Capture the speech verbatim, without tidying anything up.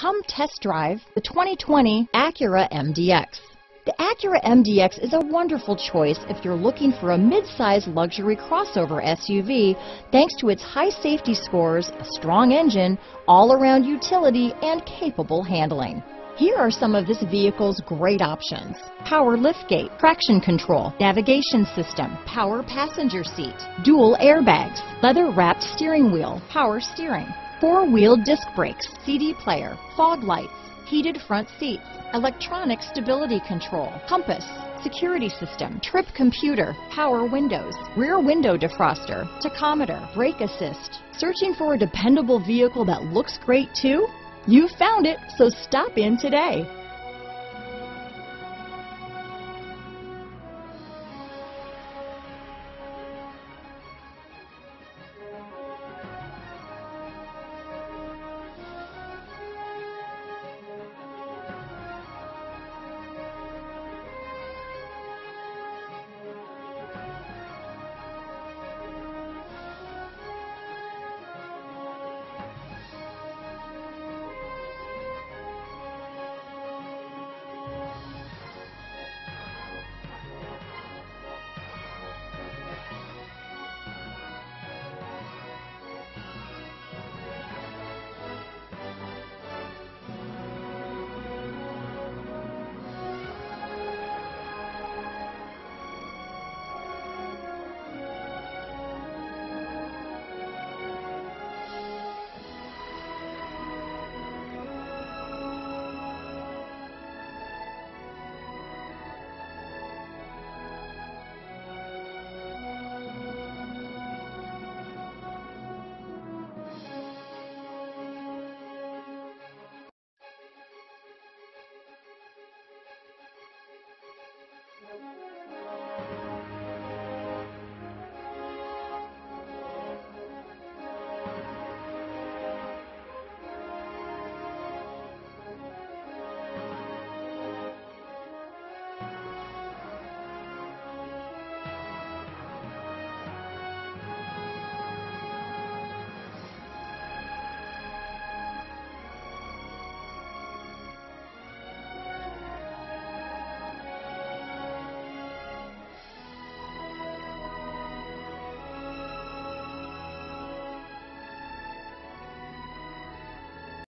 Come test drive the twenty twenty Acura M D X. The Acura M D X is a wonderful choice if you're looking for a mid-size luxury crossover S U V thanks to its high safety scores, a strong engine, all-around utility, and capable handling. Here are some of this vehicle's great options: power liftgate, traction control, navigation system, power passenger seat, dual airbags, leather-wrapped steering wheel, power steering, four-wheel disc brakes, C D player, fog lights, heated front seats, electronic stability control, compass, security system, trip computer, power windows, rear window defroster, tachometer, brake assist. Searching for a dependable vehicle that looks great too? You found it, so stop in today.